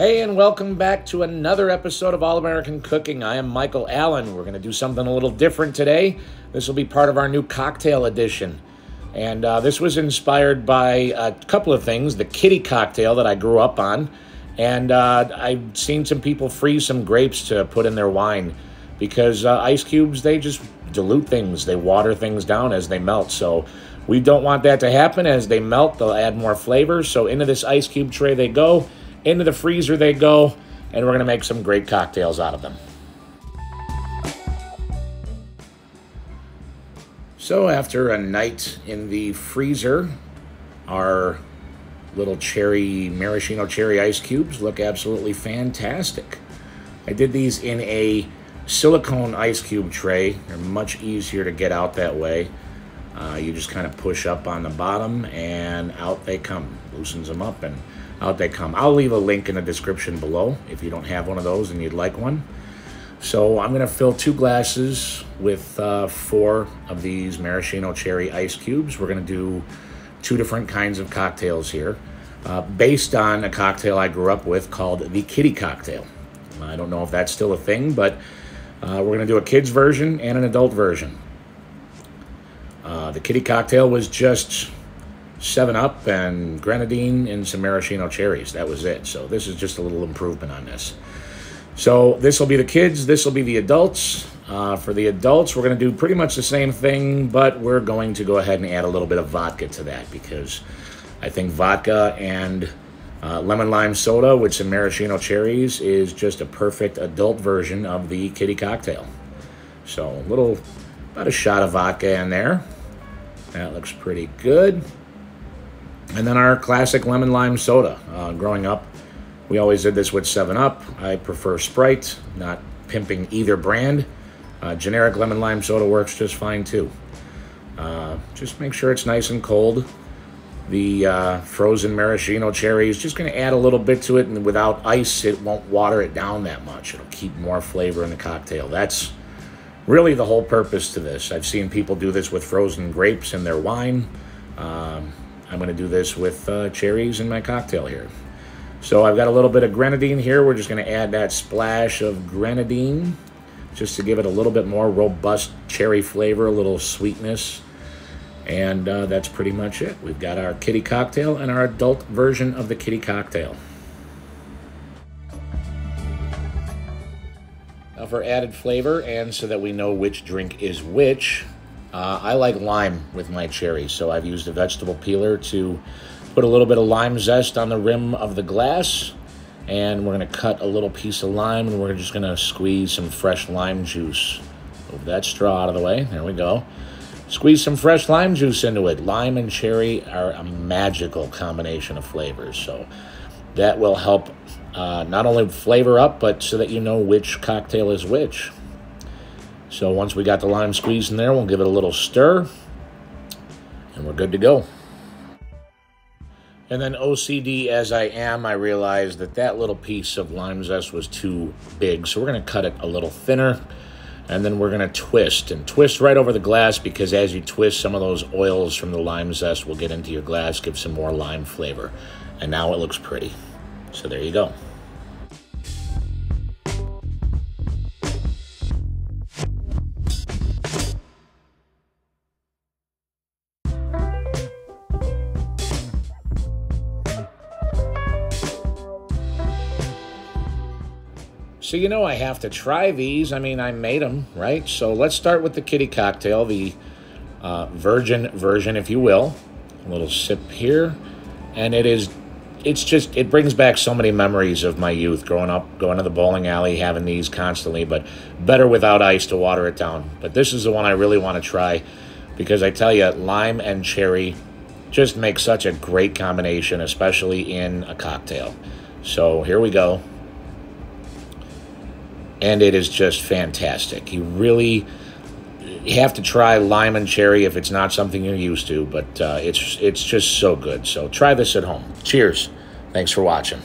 Hey, and welcome back to another episode of All American Cooking. I am Michael Alan. We're going to do something a little different today. This will be part of our new cocktail edition. And this was inspired by a couple of things. The kitty cocktail that I grew up on. And I've seen some people freeze some grapes to put in their wine. Because ice cubes, they just dilute things. They water things down as they melt. So we don't want that to happen. As they melt, they'll add more flavor. So into this ice cube tray they go. Into the freezer they go, and we're gonna make some great cocktails out of them. So after a night in the freezer, our little maraschino cherry ice cubes look absolutely fantastic. I did these in a silicone ice cube tray. They're much easier to get out that way. You just kind of push up on the bottom and out they come. Loosens them up and out they come. I'll leave a link in the description below if you don't have one of those and you'd like one. So I'm going to fill 2 glasses with 4 of these maraschino cherry ice cubes. We're going to do 2 different kinds of cocktails here based on a cocktail I grew up with called the kitty cocktail. I don't know if that's still a thing, but we're going to do a kid's version and an adult version. The kitty cocktail was just 7-Up and Grenadine and some maraschino cherries. That was it. So this is just a little improvement on this. So this will be the kids. This will be the adults. For the adults, we're going to do pretty much the same thing, but we're going to go ahead and add a little bit of vodka to that because I think vodka and lemon lime soda with some maraschino cherries is just a perfect adult version of the kitty cocktail. So about a shot of vodka in there. That looks pretty good. And then our classic lemon lime soda. Growing up, we always did this with 7-Up. I prefer Sprite, not pimping either brand. Generic lemon lime soda works just fine too. Just make sure it's nice and cold. The frozen maraschino cherries, just gonna add a little bit to it, and without ice, it won't water it down that much. It'll keep more flavor in the cocktail. That's really the whole purpose to this. I've seen people do this with frozen grapes in their wine. I'm going to do this with cherries in my cocktail here. So I've got a little bit of grenadine here. We're just going to add that splash of grenadine just to give it a little bit more robust cherry flavor, a little sweetness. And that's pretty much it. We've got our kitty cocktail and our adult version of the kitty cocktail. Now for added flavor and so that we know which drink is which, I like lime with my cherries, so I've used a vegetable peeler to put a little bit of lime zest on the rim of the glass, and we're going to cut a little piece of lime, and we're just going to squeeze some fresh lime juice. Move that straw out of the way. There we go. Squeeze some fresh lime juice into it. Lime and cherry are a magical combination of flavors, so that will help not only flavor up, but so that you know which cocktail is which. So once we got the lime squeezed in there, we'll give it a little stir, and we're good to go. And then OCD as I am, I realized that that little piece of lime zest was too big, so we're going to cut it a little thinner, and then we're going to twist, and twist right over the glass, because as you twist, some of those oils from the lime zest will get into your glass, give some more lime flavor, and now it looks pretty. So there you go. So you know I have to try these. I mean, I made them, right? So let's start with the kitty cocktail, the virgin version, if you will. A little sip here. And it brings back so many memories of my youth growing up, going to the bowling alley, having these constantly, but better without ice to water it down. But this is the one I really want to try because I tell you, lime and cherry just make such a great combination, especially in a cocktail. So here we go. And it is just fantastic. You really have to try lime and cherry if it's not something you're used to, but it's just so good. So try this at home. Cheers. Thanks for watching.